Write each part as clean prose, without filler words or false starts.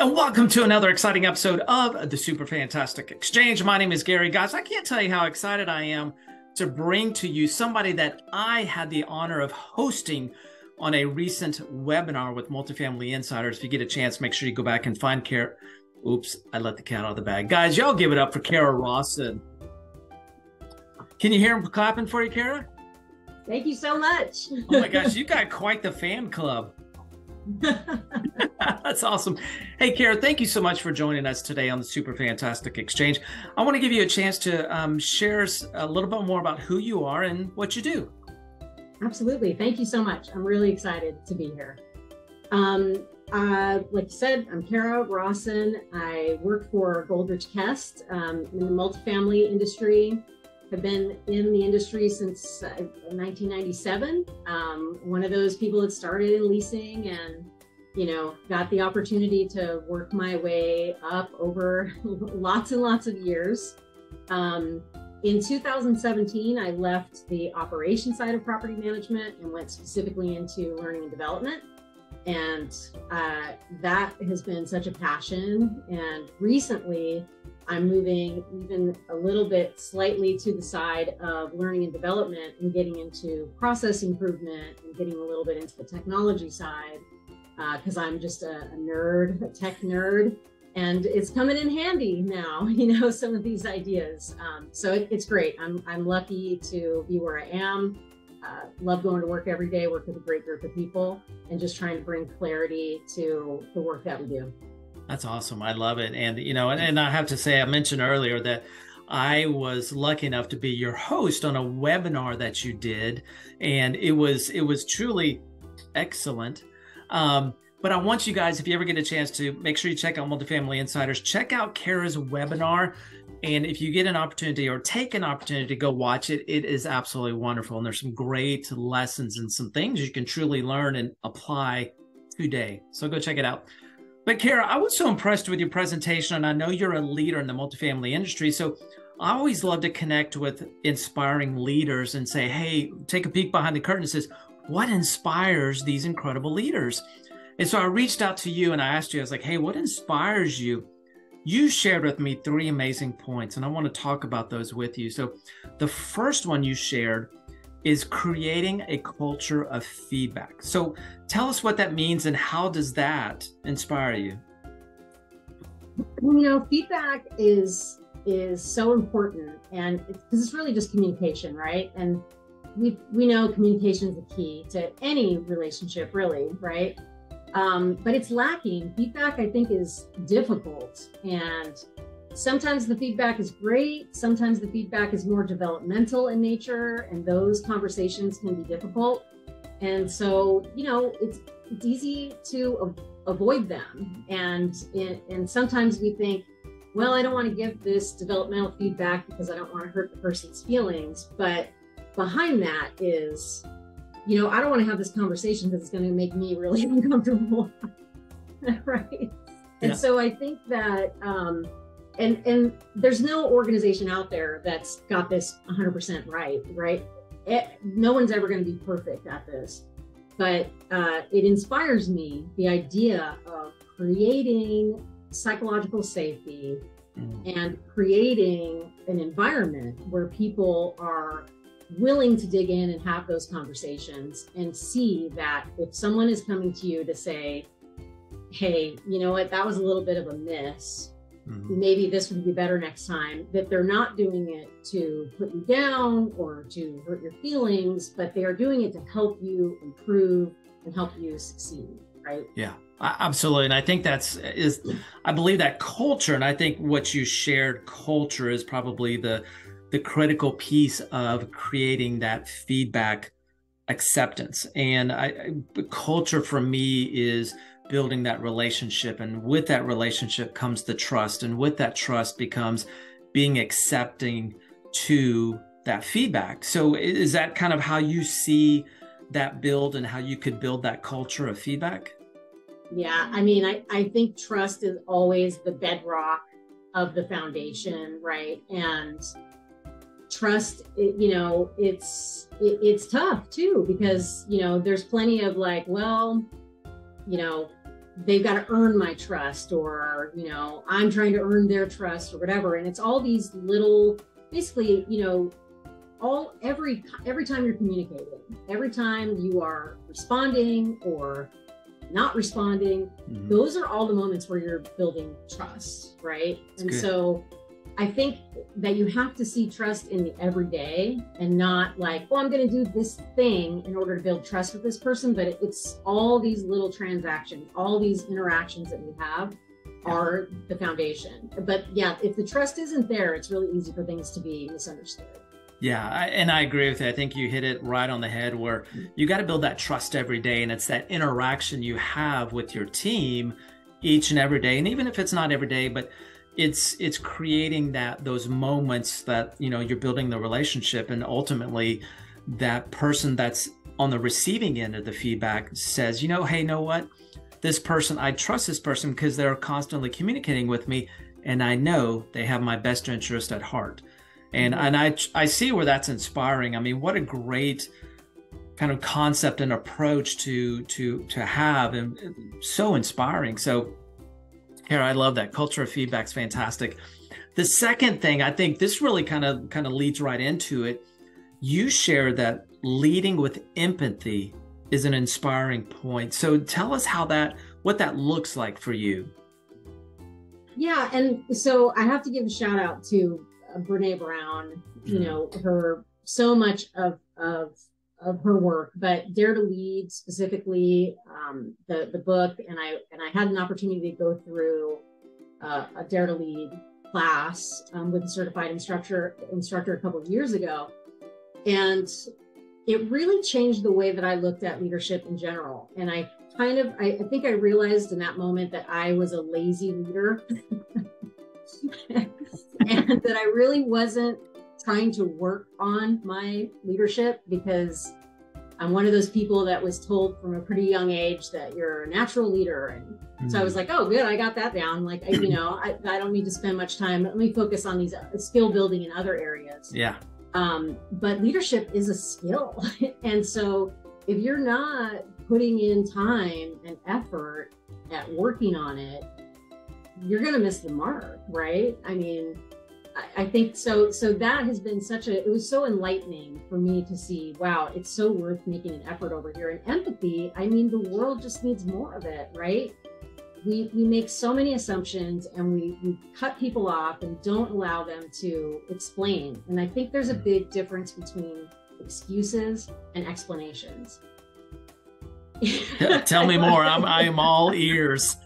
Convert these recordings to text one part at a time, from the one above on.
And welcome to another exciting episode of the Super Fantastic Exchange. My name is Gary. Guys, I can't tell you how excited I am to bring to you somebody that I had the honor of hosting on a recent webinar with Multifamily Insiders. If you get a chance, make sure you go back and find Kara. Oops, I let the cat out of the bag. Guys, y'all give it up for Kara Rawson. Can you hear him clapping for you, Kara? Thank you so much. Oh my gosh, you got quite the fan club. That's awesome. Hey, Kara, thank you so much for joining us today on the Super Fantastic Exchange. I want to give you a chance to share a little bit more about who you are and what you do. Absolutely. Thank you so much. I'm really excited to be here. Like you said, I'm Kara Rawson. I work for Goldrich Kest in the multifamily industry. I've been in the industry since 1997. One of those people that started in leasing and, you know, got the opportunity to work my way up over lots and lots of years. In 2017, I left the operation side of property management and went specifically into learning and development. And that has been such a passion. And recently, I'm moving even a little bit slightly to the side of learning and development and getting into process improvement and getting a little bit into the technology side because I'm just a nerd, a tech nerd, and it's coming in handy now, you know, some of these ideas. So it's great. I'm lucky to be where I am. Love going to work every day, work with a great group of people, and just trying to bring clarity to the work that we do. That's awesome. I love it. And, you know, and I have to say, I mentioned earlier that I was lucky enough to be your host on a webinar that you did. And it was truly excellent. But I want you guys, if you ever get a chance to, make sure you check out Multifamily Insiders, check out Kara's webinar. And if you get an opportunity or take an opportunity to go watch it, it is absolutely wonderful. And there's some great lessons and some things you can truly learn and apply today. So go check it out. But Kara, I was so impressed with your presentation, and I know you're a leader in the multifamily industry. So I always love to connect with inspiring leaders and say, hey, take a peek behind the curtain and says, what inspires these incredible leaders? And so I reached out to you and I asked you, I was like, hey, what inspires you? You shared with me three amazing points, and I want to talk about those with you. So the first one you shared is creating a culture of feedback. So tell us what that means and how does that inspire you? You know, feedback is so important, and because it's really just communication, right? And we know communication is the key to any relationship, really, right? But it's lacking. Feedback, I think, is difficult, and sometimes the feedback is great. Sometimes the feedback is more developmental in nature, and those conversations can be difficult. And so, you know, it's easy to avoid them. And sometimes we think, well, I don't want to give this developmental feedback because I don't want to hurt the person's feelings. But behind that is, you know, I don't want to have this conversation because it's going to make me really uncomfortable, right? Yeah. And so I think that, and there's no organization out there that's got this 100% right, right? No one's ever going to be perfect at this, but it inspires me, the idea of creating psychological safety and creating an environment where people are willing to dig in and have those conversations and see that if someone is coming to you to say, hey, you know what, that was a little bit of a miss, maybe this would be better next time, that they're not doing it to put you down or to hurt your feelings, but they are doing it to help you improve and help you succeed, right? Yeah, absolutely. And I think I believe that culture, and I think what you shared, culture, is probably the critical piece of creating that feedback acceptance. And culture for me is building that relationship, and with that relationship comes the trust, and with that trust becomes being accepting to that feedback. So is that kind of how you see that build and how you could build that culture of feedback? Yeah, I mean, I think trust is always the bedrock of the foundation, right? And trust, you know, it's tough too, because, you know, there's plenty of like, well, you know, they've got to earn my trust, or, you know, I'm trying to earn their trust or whatever. And it's all these little, basically, you know, every time you're communicating, every time you are responding or not responding, mm-hmm. those are all the moments where you're building trust, right? That's and good. So I think that you have to see trust in the everyday and not like, oh, I'm going to do this thing in order to build trust with this person. But it's all these little transactions, all these interactions that we have are the foundation. But yeah, if the trust isn't there, it's really easy for things to be misunderstood. Yeah, I agree with you. I think you hit it right on the head where you got to build that trust every day. And it's that interaction you have with your team each and every day. And even if it's not every day, but it's creating those moments that, you know, you're building the relationship, and ultimately that person that's on the receiving end of the feedback says, you know, hey, you know what? This person, I trust this person because they're constantly communicating with me and I know they have my best interest at heart. And I see where that's inspiring. I mean, what a great kind of concept and approach to have, and so inspiring. So Kara, I love that. Culture of feedback's fantastic. The second thing, I think this really kind of leads right into it. You share that leading with empathy is an inspiring point. So tell us what that looks like for you. Yeah, and so I have to give a shout out to Brene Brown, you know, so much of her work, but Dare to Lead specifically, the book, and I had an opportunity to go through a Dare to Lead class with a certified instructor a couple of years ago, and it really changed the way that I looked at leadership in general. And I think I realized in that moment that I was a lazy leader. And that I really wasn't trying to work on my leadership, because I'm one of those people that was told from a pretty young age that you're a natural leader. And so I was like, oh, good, I got that down. Like, I don't need to spend much time. Let me focus on these skill building in other areas. Yeah. But leadership is a skill. And so if you're not putting in time and effort at working on it, you're going to miss the mark, right? I mean, I think so. So that has been it was so enlightening for me to see, wow, it's so worth making an effort over here. And empathy, I mean, the world just needs more of it, right? We make so many assumptions, and we cut people off and don't allow them to explain. And I think there's a big difference between excuses and explanations. Tell me more. I'm all ears.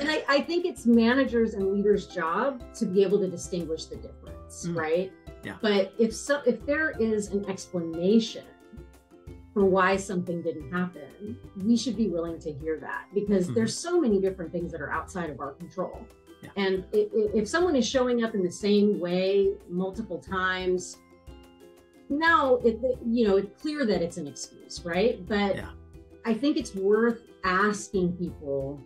And I think it's managers and leaders' job to be able to distinguish the difference, right? Yeah. But if there is an explanation for why something didn't happen, we should be willing to hear that, because there's so many different things that are outside of our control. Yeah. And if someone is showing up in the same way multiple times, now it's clear that it's an excuse, right? But yeah. I think it's worth asking people,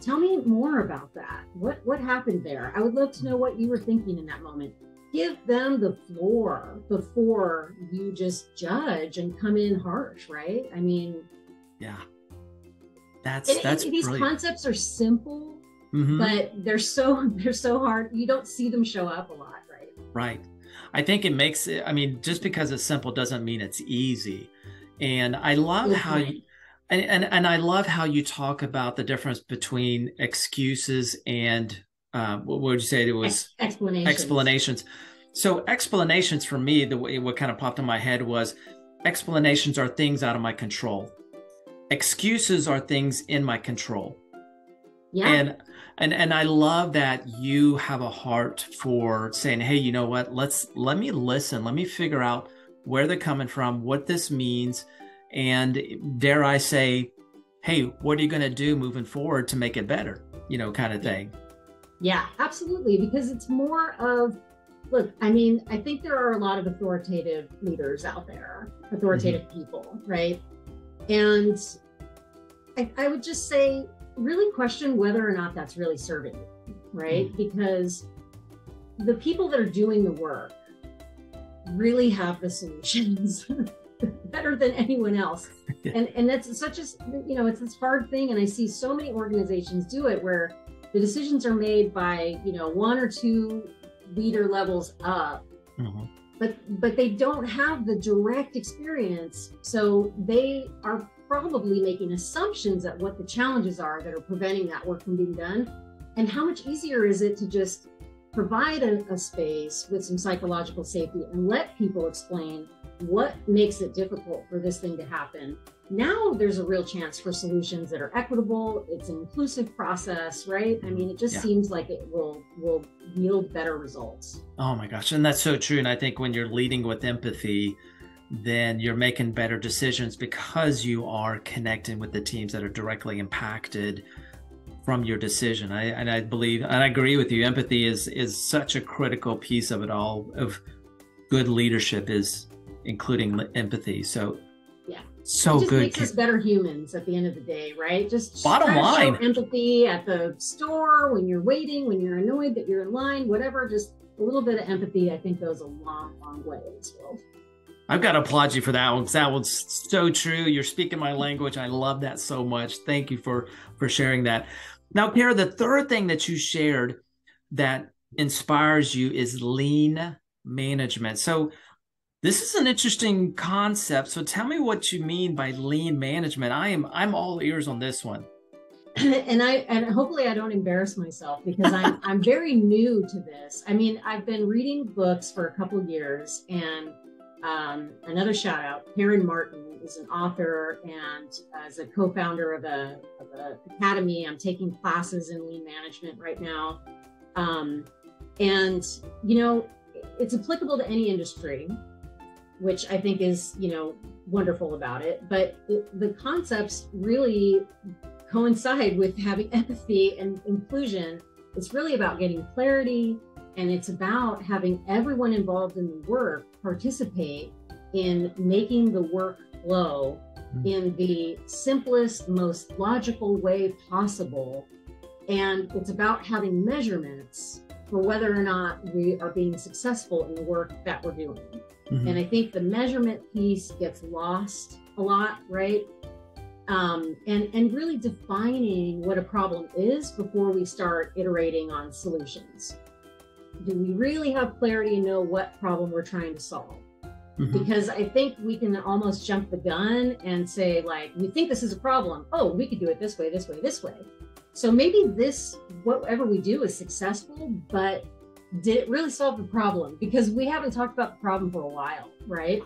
tell me more about that. What happened there? I would love to know what you were thinking in that moment. Give them the floor before you just judge and come in harsh, right? I mean, yeah. That's these brilliant. Concepts are simple, but they're so hard. You don't see them show up a lot, right? Right. I think it makes it, I mean, just because it's simple doesn't mean it's easy. And I love how you And I love how you talk about the difference between excuses and what would you say it was? Explanations. So explanations for me, what kind of popped in my head was explanations are things out of my control. Excuses are things in my control. Yeah. And I love that you have a heart for saying, hey, you know what? Let me listen. Let me figure out where they're coming from, what this means. And dare I say, hey, what are you going to do moving forward to make it better? You know, kind of thing. Yeah, absolutely. Because it's more of, look, I mean, I think there are a lot of authoritative leaders out there, authoritative people, right? And I would just say, really question whether or not that's really serving you, right? Because the people that are doing the work really have the solutions. Better than anyone else. Yeah. And that's such a, you know, it's this hard thing. And I see so many organizations do it where the decisions are made by, you know, one or two leader levels up, mm-hmm. but they don't have the direct experience. So they are probably making assumptions at what the challenges are that are preventing that work from being done. And how much easier is it to just provide a space with some psychological safety and let people explain what makes it difficult for this thing to happen. Now there's a real chance for solutions that are equitable. It's an inclusive process, right? I mean, it just seems like it will yield better results. Oh my gosh. And that's so true. And I think when you're leading with empathy, then you're making better decisions because you are connecting with the teams that are directly impacted from your decision. I believe, and I agree with you, empathy is such a critical piece of it all, of good leadership is including empathy. So yeah, so it just good. Makes us better humans at the end of the day, right? Just bottom line, empathy at the store, when you're waiting, when you're annoyed that you're in line, whatever, just a little bit of empathy, I think goes a long, long way in this world. I've got to applaud you for that one, because that one's so true. You're speaking my language. I love that so much. Thank you for sharing that. Now, Kara, the third thing that you shared that inspires you is lean management. So this is an interesting concept. So tell me what you mean by lean management. I'm all ears on this one. And hopefully I don't embarrass myself, because I'm very new to this. I mean, I've been reading books for a couple of years, and another shout out, Karen Martin is an author and is a co-founder of an academy. I'm taking classes in lean management right now. And, you know, it's applicable to any industry, which I think is, you know, wonderful about it. But the concepts really coincide with having empathy and inclusion. It's really about getting clarity, and it's about having everyone involved in the work participate in making the work flow in the simplest, most logical way possible. And it's about having measurements for whether or not we are being successful in the work that we're doing. Mm-hmm. And I think the measurement piece gets lost a lot, right? And really defining what a problem is before we start iterating on solutions. Do we really have clarity and know what problem we're trying to solve? Mm-hmm. Because I think we can almost jump the gun and say, like, we think this is a problem. Oh, we could do it this way, this way, this way. So maybe this, whatever we do is successful, but did it really solve the problem? Because we haven't talked about the problem for a while, right?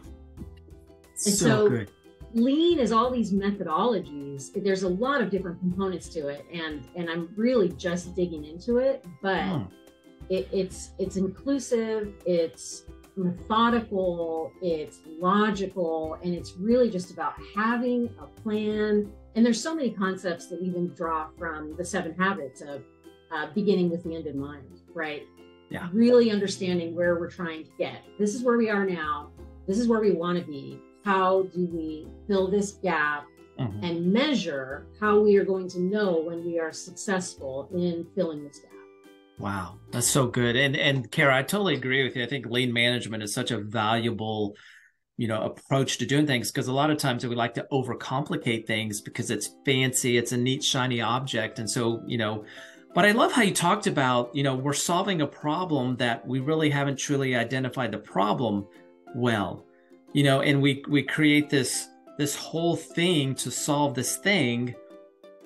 So, and so good. Lean is all these methodologies. There's a lot of different components to it. And I'm really just digging into it, but it's inclusive, it's methodical, it's logical, and it's really just about having a plan. And there's so many concepts that even draw from the 7 Habits of beginning with the end in mind, right? Yeah. Really understanding where we're trying to get. This is where we are now. This is where we want to be. How do we fill this gap and measure how we are going to know when we are successful in filling this gap? Wow, that's so good. And Kara, I totally agree with you. I think lean management is such a valuable, you know, approach to doing things, because a lot of times we like to overcomplicate things because it's fancy, it's a neat, shiny object. And so, you know, but I love how you talked about, you know, we're solving a problem that we really haven't truly identified the problem well, you know, and we create this whole thing to solve this thing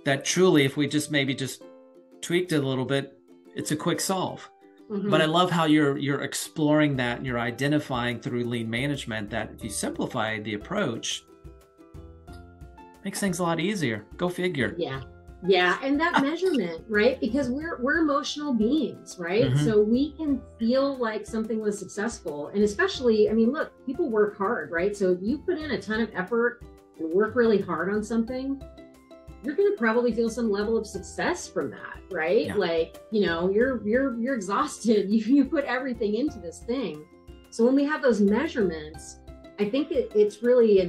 that truly, if we just maybe just tweaked it a little bit, it's a quick solve. Mm-hmm. But I love how you're exploring that and you're identifying through lean management that if you simplify the approach, it makes things a lot easier. Go figure. Yeah. Yeah. And that measurement, right? Because we're emotional beings, right? Mm-hmm. So we can feel like something was successful. And especially, I mean, look, people work hard, right? So if you put in a ton of effort and work really hard on something, you're going to probably feel some level of success from that, right? Yeah. Like, you know, you're exhausted. You put everything into this thing. So when we have those measurements, I think it's really,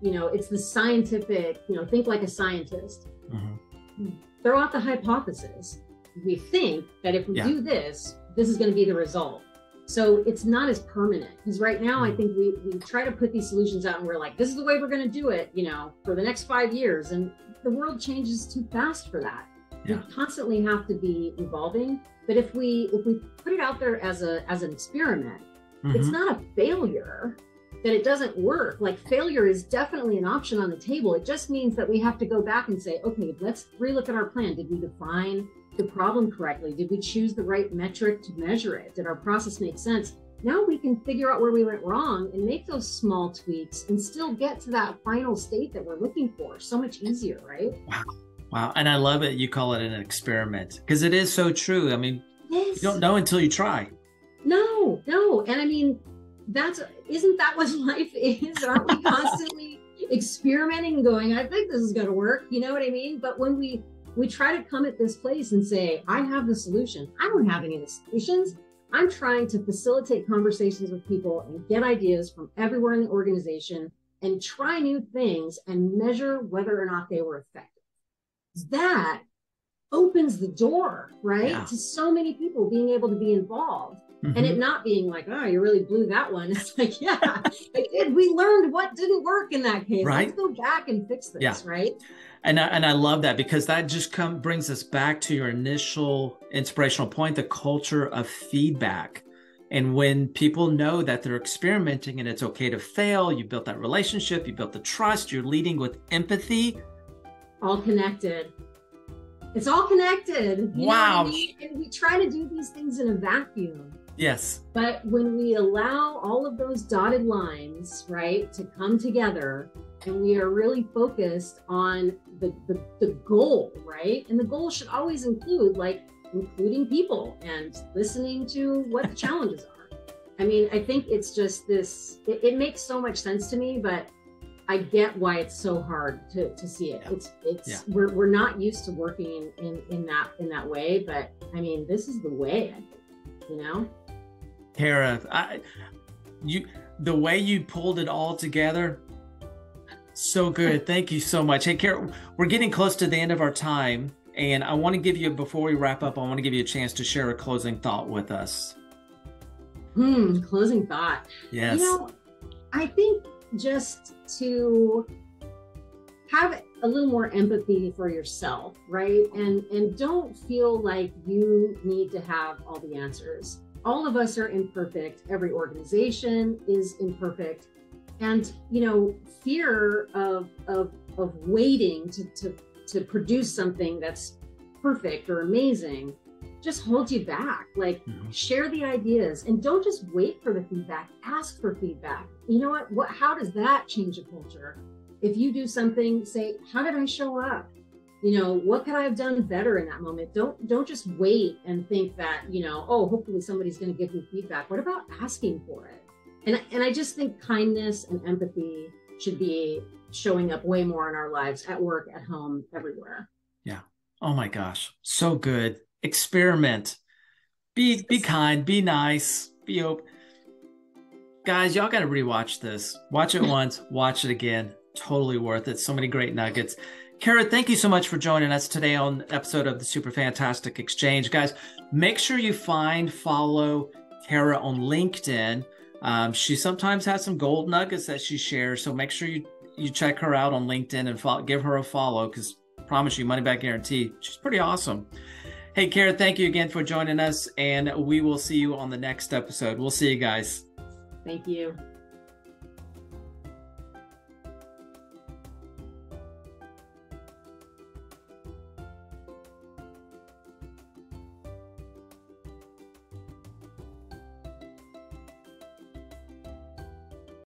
you know, it's the scientific, you know, think like a scientist. Mm-hmm. Throw out the hypothesis. We think that if we do this, this is going to be the result. So it's not as permanent, because right now I think we try to put these solutions out and we're like, this is the way we're going to do it, you know, for the next 5 years. And the world changes too fast for that. Yeah. We constantly have to be evolving. But if we put it out there as an experiment, mm-hmm. It's not a failure that it doesn't work. Like, failure is definitely an option on the table. It just means that we have to go back and say, okay, let's relook at our plan. Did we define the problem correctly? Did we choose the right metric to measure it? Did our process make sense? Now we can figure out where we went wrong and make those small tweaks and still get to that final state that we're looking for. So much easier, right? Wow. And I love it. You call it an experiment, because it is so true. I mean, yes. You don't know until you try. No. And I mean, isn't that what life is? Aren't we constantly experimenting, going, I think this is going to work. You know what I mean? But when we try to come at this place and say, I have the solution. I don't have any of the solutions. I'm trying to facilitate conversations with people and get ideas from everywhere in the organization and try new things and measure whether or not they were effective. That opens the door, right? Yeah. To so many people being able to be involved. Mm-hmm. And it not being like, oh, you really blew that one. It's like, yeah, it did. We learned what didn't work in that case. Right? Let's go back and fix this, yeah. Right? And I love that, because that just brings us back to your initial inspirational point, the culture of feedback. And when people know that they're experimenting and it's okay to fail, you built that relationship, you built the trust, you're leading with empathy. All connected. It's all connected. You wow. know what I mean? And we try to do these things in a vacuum. Yes. But when we allow all of those dotted lines, right, to come together, and we are really focused on the goal, right? And the goal should always include, like, including people and listening to what the challenges are. I mean, I think it's just this, it makes so much sense to me, but I get why it's so hard to see it. Yeah. It's yeah. We're not used to working in that way, but I mean, this is the way, I think, you know? Kara, the way you pulled it all together, so good. Thank you so much. Hey, Kara, we're getting close to the end of our time, and I want to give you, before we wrap up, I want to give you a chance to share a closing thought with us. Closing thought. Yes. You know, I think just to have a little more empathy for yourself, right? And don't feel like you need to have all the answers. All of us are imperfect. Every organization is imperfect. And, you know, fear of waiting to produce something that's perfect or amazing just holds you back. Like, mm-hmm. Share the ideas and don't just wait for the feedback. Ask for feedback. You know what? How does that change a culture? If you do something, say, how did I show up? You know, what could I have done better in that moment? Don't just wait and think that, you know, oh, hopefully somebody's going to give me feedback. What about asking for it? And I just think kindness and empathy should be showing up way more in our lives, at work, at home, everywhere. Yeah. Oh my gosh. So good. Experiment. Be kind, be nice, be open. Guys, y'all got to rewatch this. Watch it once, watch it again. Totally worth it. So many great nuggets. Kara, thank you so much for joining us today on an episode of the Super Fantastic Exchange. Guys, make sure you follow Kara on LinkedIn. She sometimes has some gold nuggets that she shares. So make sure you check her out on LinkedIn and give her a follow, because I promise you, money back guarantee. She's pretty awesome. Hey, Kara, thank you again for joining us, and we will see you on the next episode. We'll see you guys. Thank you.